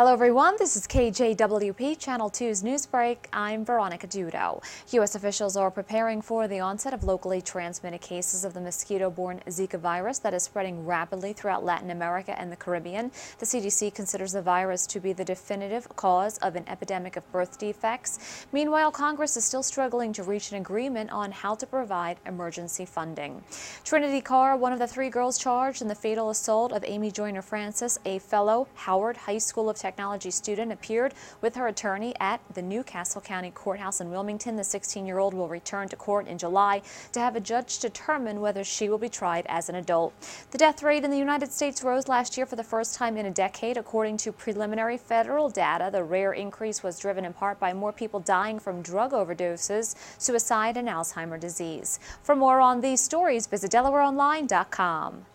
Hello everyone, this is KJWP Channel 2's Newsbreak. I'm Veronica Dudo. U.S. officials are preparing for the onset of locally transmitted cases of the mosquito-borne Zika virus that is spreading rapidly throughout Latin America and the Caribbean. The CDC considers the virus to be the definitive cause of an epidemic of birth defects. Meanwhile, Congress is still struggling to reach an agreement on how to provide emergency funding. Trinity Carr, one of the three girls charged in the fatal assault of Amy Joyner-Francis, a fellow Howard High School of Technology student, appeared with her attorney at the Newcastle County Courthouse in Wilmington. The 16-year-old will return to court in July to have a judge determine whether she will be tried as an adult. The death rate in the United States rose last year for the first time in a decade. According to preliminary federal data, the rare increase was driven in part by more people dying from drug overdoses, suicide, and Alzheimer's disease. For more on these stories, visit DelawareOnline.com.